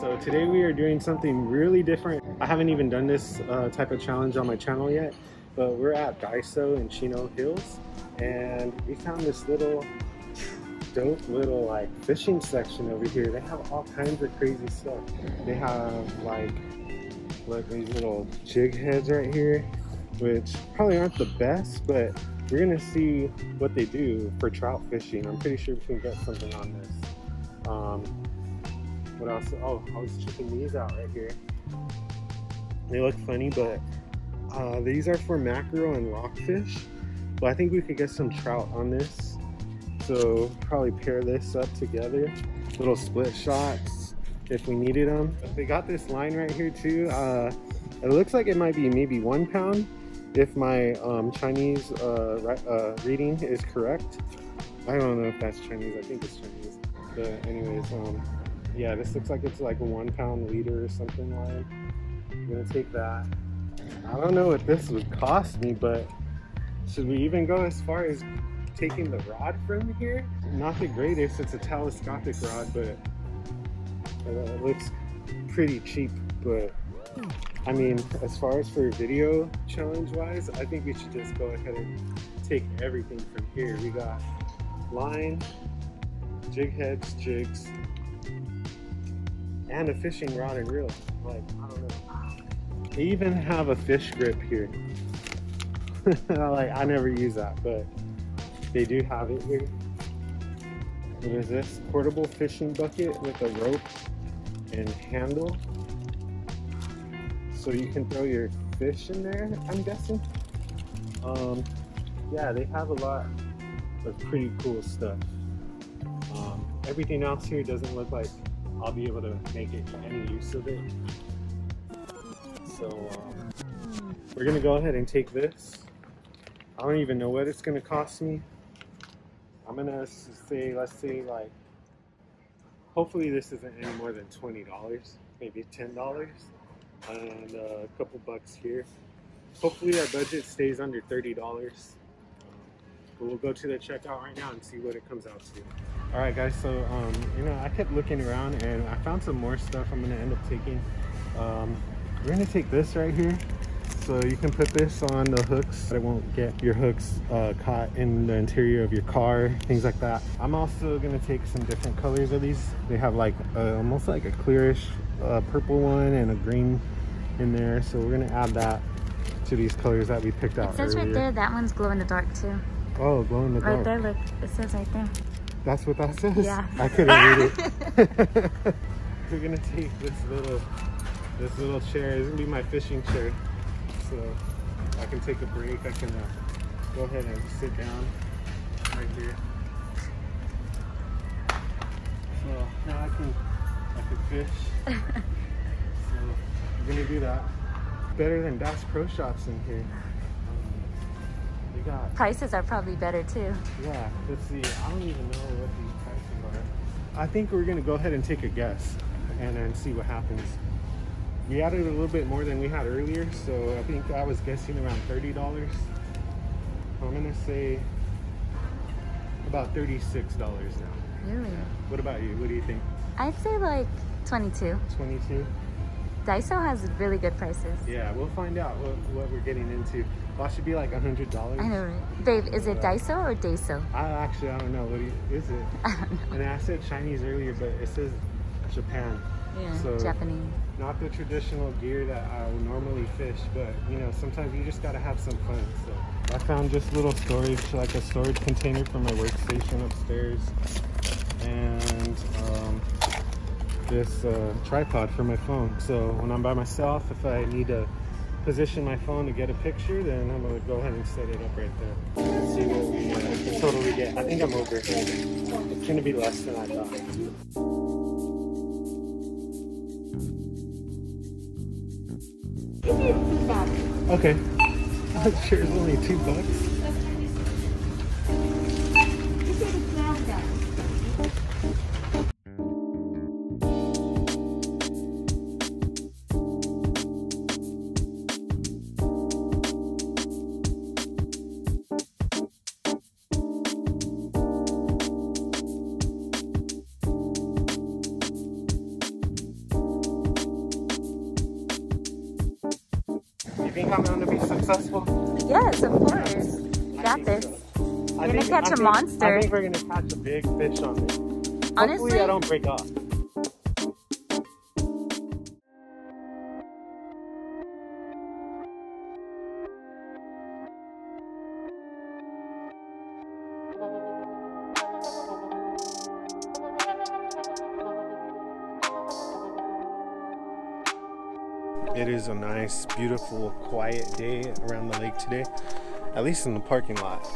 So today we are doing something really different. I haven't even done this type of challenge on my channel yet, but we're at Daiso in Chino Hills, and we found this little dope little like fishing section over here. They have all kinds of crazy stuff. They have like, look, these little jig heads right here, which probably aren't the best, but we're gonna see what they do for trout fishing. I'm pretty sure we can get something on this. What else? Oh, I was checking these out right here. They look funny, but these are for mackerel and rockfish. Well, I think we could get some trout on this. So probably pair this up together. Little split shots if we needed them. They got this line right here too. It looks like it might be maybe 1 pound if my Chinese reading is correct. I don't know if that's Chinese. I think it's Chinese. But anyways, yeah, this looks like it's like a 1 pound leader or something like. I'm gonna take that. I don't know what this would cost me, but should we even go as far as taking the rod from here? Not the greatest, it's a telescopic rod, but it looks pretty cheap. But I mean, as far as for video challenge wise, I think we should just go ahead and take everything from here. We got line, jig heads, jigs, and a fishing rod and reel. Like, I don't know. They even have a fish grip here. Like, I never use that, but they do have it here. What is this? Portable fishing bucket with a rope and handle. So you can throw your fish in there, I'm guessing. Yeah, they have a lot of pretty cool stuff. Everything else here doesn't look like I'll be able to make any use of it. So we're gonna go ahead and take this. I don't even know what it's gonna cost me. I'm gonna say, let's say like, hopefully this isn't any more than $20, maybe $10, and a couple bucks here. Hopefully our budget stays under $30. But we'll go to the checkout right now and see what it comes out to. All right, guys, so you know, I kept looking around and I found some more stuff I'm gonna end up taking. We're gonna take this right here. So you can put this on the hooks. It won't get your hooks caught in the interior of your car, things like that. I'm also gonna take some different colors of these. They have like almost like a clearish purple one and a green in there. So we're gonna add that to these colors that we picked out earlier. It says right there, that one's glow in the dark too. Oh, glow in the dark. Right there, look, it says right there. That's what that says? Yeah. I couldn't read it. We're gonna take this little chair. It's gonna be my fishing chair. So I can take a break. I can go ahead and sit down right here. So now I can fish. So we're gonna do that. Better than Bass Pro Shops in here. Got. Prices are probably better too. Yeah, let's see. I don't even know what these prices are. I think we're gonna go ahead and take a guess and then see what happens. We added a little bit more than we had earlier, so I think I was guessing around $30. I'm gonna say about $36 now. Really? What about you? What do you think? I'd say like 22. 22? Daiso has really good prices. Yeah, we'll find out what we're getting into. Well, it should be like $100. I know, right? Dave, is it Daiso or Daiso? I don't know. What is it? I don't know. And I said Chinese earlier, but it says Japan. Yeah, so Japanese. Not the traditional gear that I would normally fish, but you know, sometimes you just gotta have some fun. So I found just little storage, like a storage container for my workstation upstairs, and this tripod for my phone. So when I'm by myself, if I need to position my phone to get a picture, then I'm gonna go ahead and set it up right there. Let's see what we can totally get. I think I'm over here. It's gonna be less than I thought. Okay. I'm sure it's only $2. think I'm going to be successful? Yes, of course. You got this. You're going to catch a monster. I think we're going to catch a big fish on this. Honestly, hopefully I don't break off. It is a nice, beautiful, quiet day around the lake today, at least in the parking lot.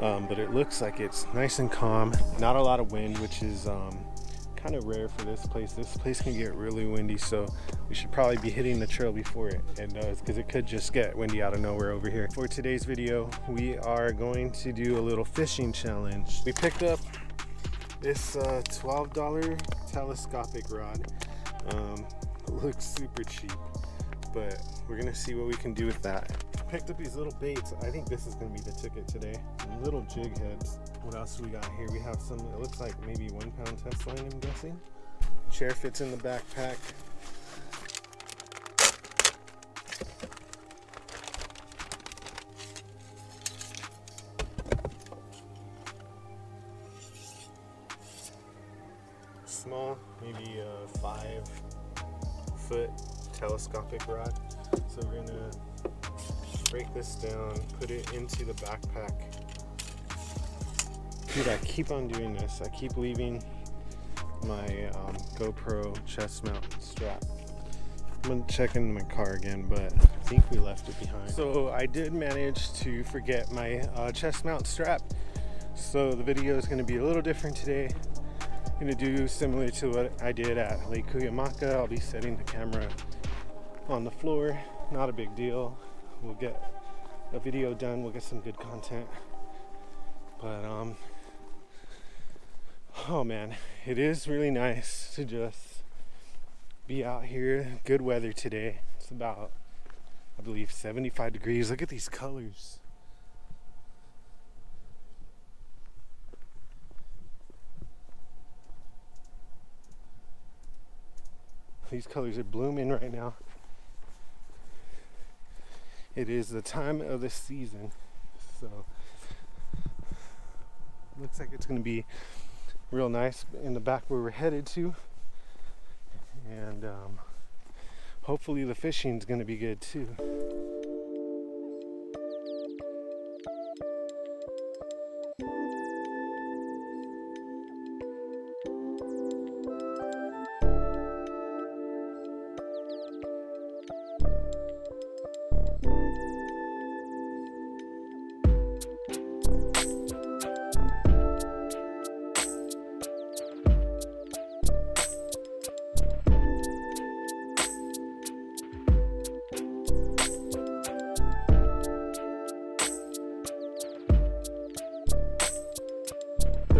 But it looks like it's nice and calm, not a lot of wind, which is kind of rare for this place. This place can get really windy, so we should probably be hitting the trail before it does, because it could just get windy out of nowhere over here. For today's video, we are going to do a little fishing challenge. We picked up this $12 telescopic rod. It looks super cheap, but we're gonna see what we can do with that. Picked up these little baits. I think this is gonna be the ticket today. Little jig heads. What else do we got here? We have some, it looks like maybe 1 pound test line, I'm guessing. Chair fits in the backpack. Small, maybe a 5-foot telescopic rod. So we're gonna break this down, put it into the backpack. Dude, I keep on doing this. I keep leaving my GoPro chest mount strap. I'm gonna check in my car again, but I think we left it behind. So I did manage to forget my chest mount strap. So the video is gonna be a little different today. I'm gonna do similar to what I did at Lake Kuyamaka. I'll be setting the camera on the floor. Not a big deal. We'll get a video done, we'll get some good content, but oh man, it is really nice to just be out here. Good weather today. It's about, I believe, 75 degrees. Look at these colors. These colors are blooming right now. It is the time of the season, so looks like it's going to be real nice in the back where we're headed to, and hopefully the fishing's going to be good too.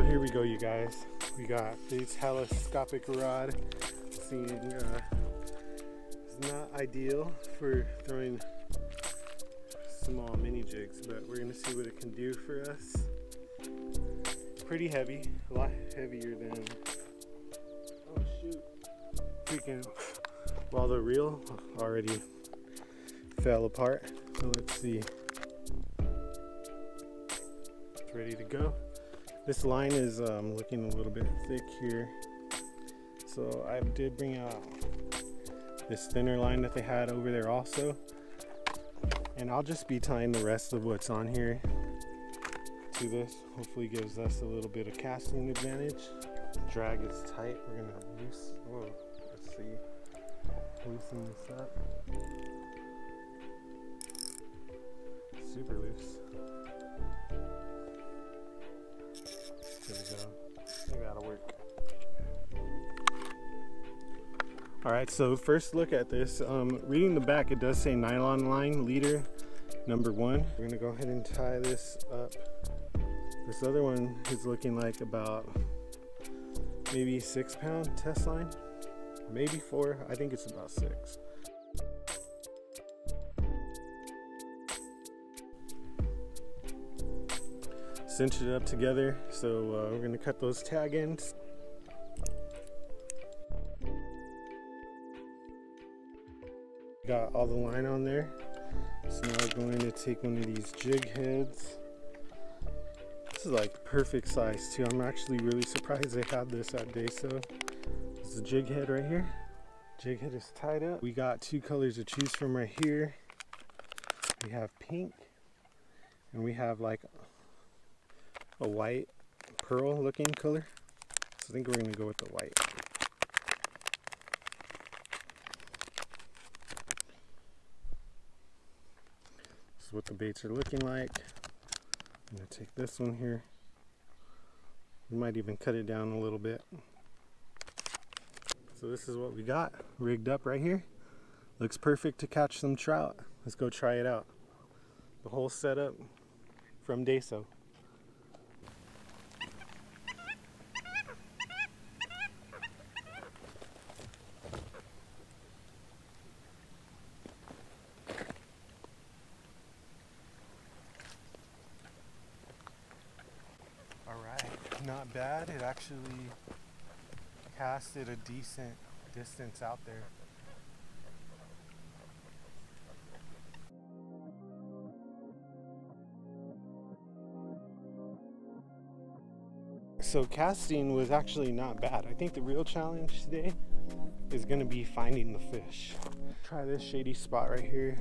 Here we go, you guys. We got the telescopic rod. Seeing it's not ideal for throwing small mini jigs, but we're gonna see what it can do for us. Pretty heavy, a lot heavier than, oh shoot, freaking, while the reel already fell apart. So let's see, it's ready to go. This line is looking a little bit thick here, so I did bring out this thinner line that they had over there also, and I'll just be tying the rest of what's on here to this. Hopefully gives us a little bit of casting advantage. Drag is tight. We're gonna loose, whoa, let's see, loosen this up, super loose. There we go. That'll work. All right, so first look at this. Reading the back, it does say nylon line leader #1. We're gonna go ahead and tie this up. This other one is looking like about maybe 6 pound test line, maybe 4. I think it's about 6. Cinch it up together, so we're gonna cut those tag ends. Got all the line on there, So now we're going to take one of these jig heads. This is like perfect size too. I'm actually really surprised they had this at Daiso. This is a jig head right here. Jig head is tied up. We got two colors to choose from right here. We have pink and we have like a white pearl looking color. So I think we're gonna go with the white. This is what the baits are looking like. I'm gonna take this one here. We might even cut it down a little bit. So this is what we got rigged up right here. Looks perfect to catch some trout. Let's go try it out. The whole setup from Daiso. Not bad. It actually casted a decent distance out there. So casting was actually not bad. I think the real challenge today is going to be finding the fish. Try this shady spot right here.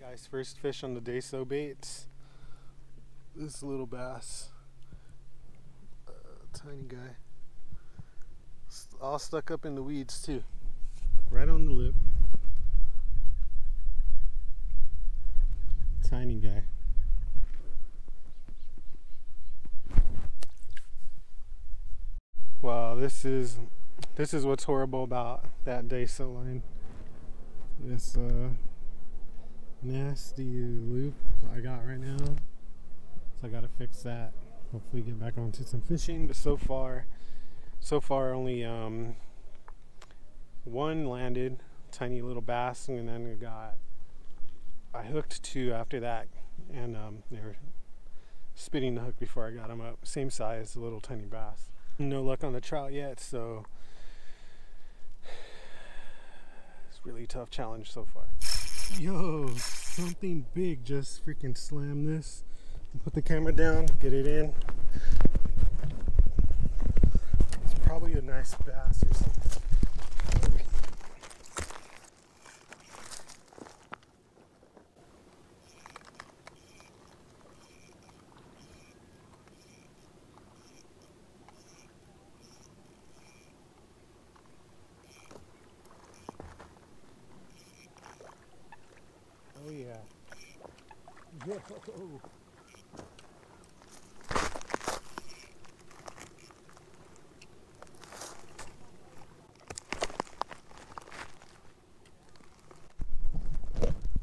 Guys, first fish on the Daiso baits. This little bass, tiny guy, all stuck up in the weeds too, right on the lip. Tiny guy. Wow, this is what's horrible about that Daiso line. This nasty loop I got right now, so I gotta fix that, hopefully get back onto some fishing. But so far only one landed, tiny little bass, and then I hooked two after that, and they were spitting the hook before I got them up. Same size, little tiny bass. No luck on the trout yet, so it's really a tough challenge so far. Yo, something big just freaking slammed this. Put the camera down, get it in. It's probably a nice bass or something. Oh yeah. Whoa.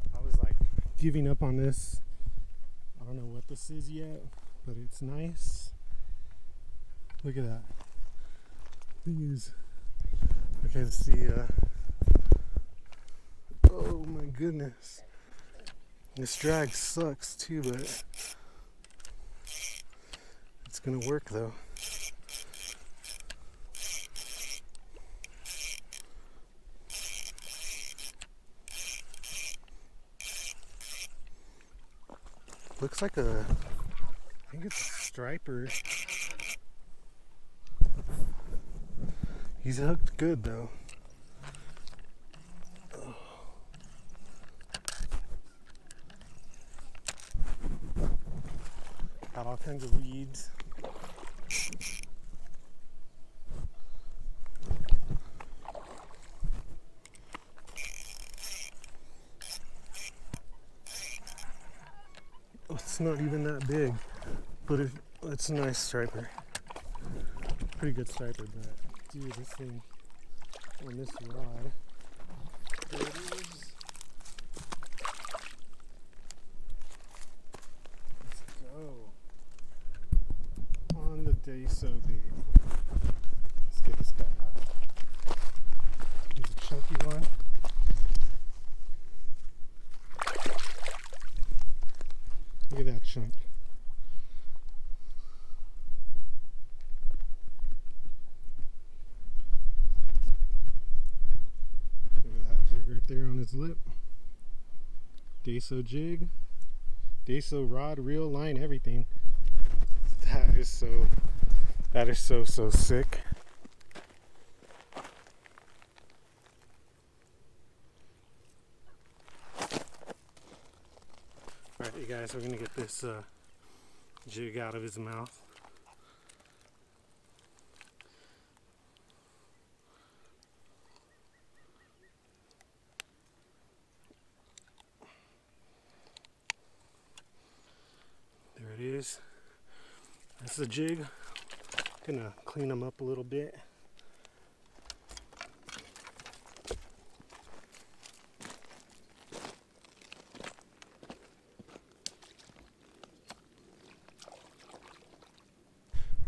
I was like giving up on this. I don't know what this is yet, but it's nice. Look at that. Thing is, I can see oh my goodness. This drag sucks too, but it's gonna work though. Looks like I think it's a striper. He's hooked good though. Got all kinds of weeds. Oh, It's not even that big, but it's a nice striper. Pretty good striper, but dude, this thing on this rod, it is. Let's go on the Daiso bait. Let's get this guy out. He's a chunky one. Look at that chunk. Look at that jig right there on his lip. Daiso jig, Daiso rod, reel, line, everything. That is so sick. Alright you guys, we're going to get this jig out of his mouth. There it is. That's the jig. Going to clean him up a little bit.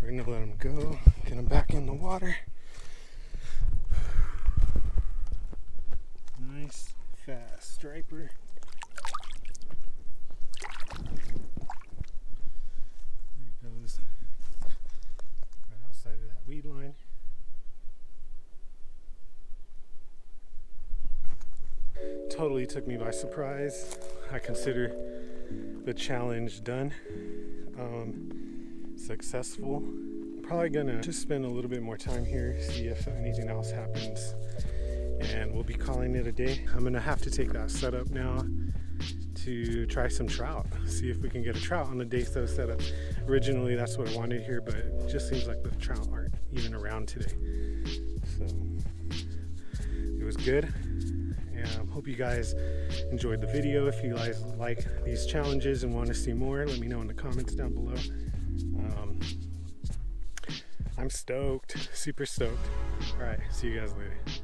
We're gonna let him go, get him back in the water. Nice, fast striper. There he goes, right outside of that weed line. Totally took me by surprise. I consider the challenge done. Successful. I'm probably gonna just spend a little bit more time here, see if anything else happens, and we'll be calling it a day. I'm gonna have to take that setup now to try some trout, see if we can get a trout on the Daiso setup. Originally that's what I wanted here, but it just seems like the trout aren't even around today. So it was good. Hope you guys enjoyed the video. If you guys like these challenges and want to see more, let me know in the comments down below. I'm stoked, super stoked. All right, see you guys later.